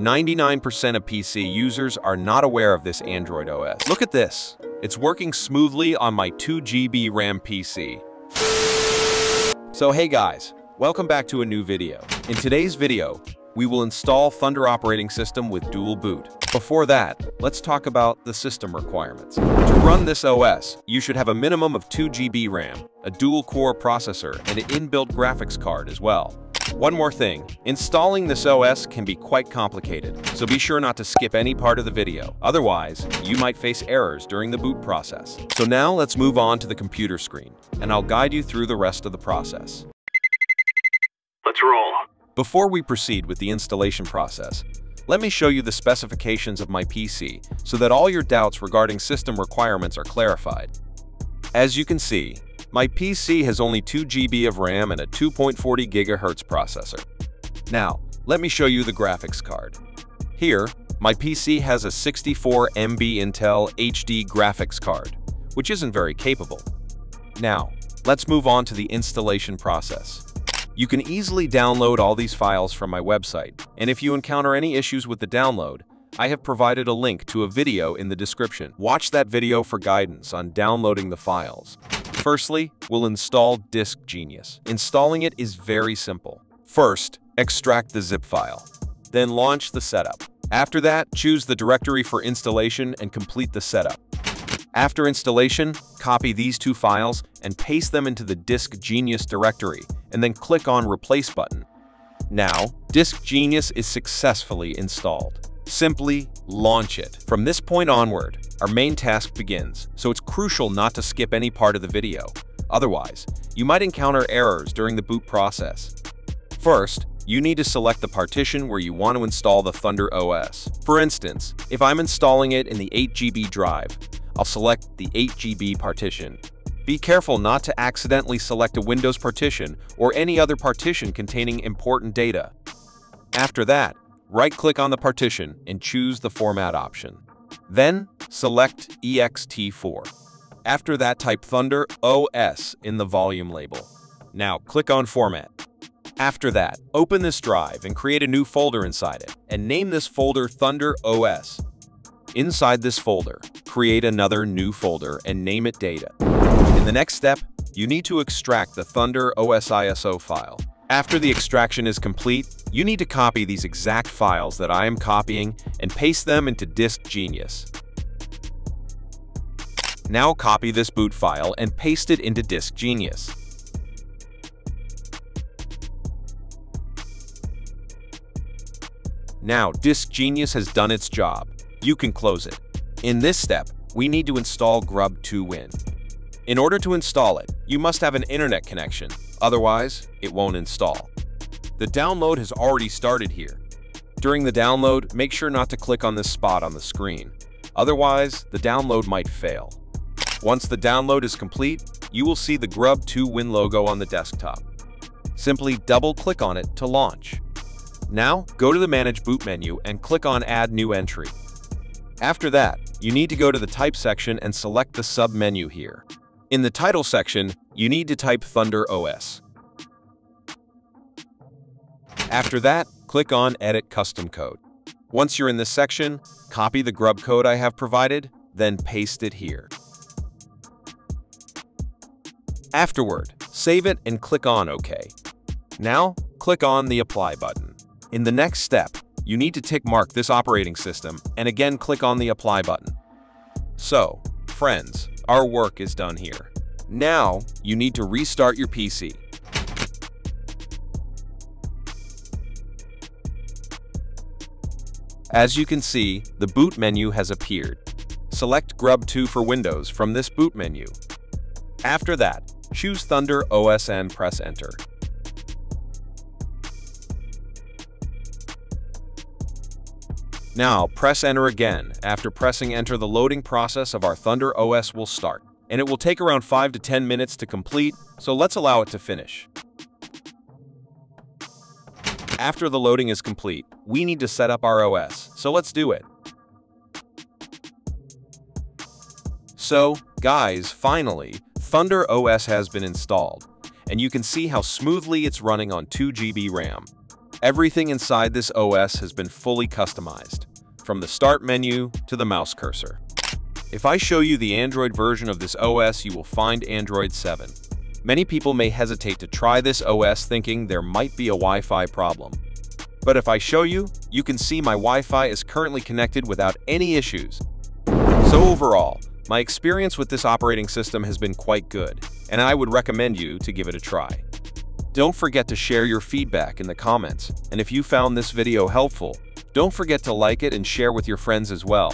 99% of PC users are not aware of this Android OS. Look at this. It's working smoothly on my 2GB RAM PC. So hey guys, welcome back to a new video. In today's video, we will install Thunder operating system with dual boot. Before that, let's talk about the system requirements. To run this OS, you should have a minimum of 2GB RAM, a dual-core processor, and an inbuilt graphics card as well. One more thing, installing this OS can be quite complicated, so be sure not to skip any part of the video. Otherwise, you might face errors during the boot process. So now let's move on to the computer screen, and I'll guide you through the rest of the process. Let's roll. Before we proceed with the installation process, let me show you the specifications of my PC so that all your doubts regarding system requirements are clarified. As you can see, my PC has only 2 GB of RAM and a 2.40 GHz processor. Now, let me show you the graphics card. Here, my PC has a 64 MB Intel HD graphics card, which isn't very capable. Now, let's move on to the installation process. You can easily download all these files from my website, and if you encounter any issues with the download, I have provided a link to a video in the description. Watch that video for guidance on downloading the files. Firstly, we'll install Disk Genius. Installing it is very simple. First, extract the zip file. Then launch the setup. After that, choose the directory for installation and complete the setup. After installation, copy these two files and paste them into the Disk Genius directory, and then click on Replace button. Now, Disk Genius is successfully installed. Simply launch it. From this point onward, our main task begins, so it's crucial not to skip any part of the video. Otherwise, you might encounter errors during the boot process. First, you need to select the partition where you want to install the Thunder OS. For instance, if I'm installing it in the 8GB drive, I'll select the 8GB partition. Be careful not to accidentally select a Windows partition or any other partition containing important data. After that, right-click on the partition and choose the Format option. Then, select EXT4. After that, type Thunder OS in the volume label. Now, click on Format. After that, open this drive and create a new folder inside it, and name this folder Thunder OS. Inside this folder, create another new folder and name it Data. In the next step, you need to extract the Thunder OS ISO file. After the extraction is complete, you need to copy these exact files that I am copying and paste them into Disk Genius. Now copy this boot file and paste it into Disk Genius. Now Disk Genius has done its job. You can close it. In this step, we need to install Grub2Win. In order to install it, you must have an internet connection. Otherwise, it won't install. The download has already started here. During the download, make sure not to click on this spot on the screen. Otherwise, the download might fail. Once the download is complete, you will see the Grub2Win logo on the desktop. Simply double-click on it to launch. Now, go to the Manage Boot menu and click on Add New Entry. After that, you need to go to the Type section and select the sub-menu here. In the title section, you need to type Thunder OS. After that, click on Edit Custom Code. Once you're in this section, copy the grub code I have provided, then paste it here. Afterward, save it and click on OK. Now, click on the Apply button. In the next step, you need to tick mark this operating system and again click on the Apply button. So, friends, our work is done here. Now, you need to restart your PC. As you can see, the boot menu has appeared. Select Grub2 for Windows from this boot menu. After that, choose Thunder OS and press Enter. Now, press Enter again. After pressing Enter, the loading process of our Thunder OS will start, and it will take around 5 to 10 minutes to complete, so let's allow it to finish. After the loading is complete, we need to set up our OS, so let's do it. So, guys, finally, Thunder OS has been installed, and you can see how smoothly it's running on 2GB RAM. Everything inside this OS has been fully customized, from the start menu to the mouse cursor. If I show you the Android version of this OS, you will find Android 7. Many people may hesitate to try this OS thinking there might be a Wi-Fi problem. But if I show you, you can see my Wi-Fi is currently connected without any issues. So overall, my experience with this operating system has been quite good, and I would recommend you to give it a try. Don't forget to share your feedback in the comments, and if you found this video helpful, don't forget to like it and share with your friends as well.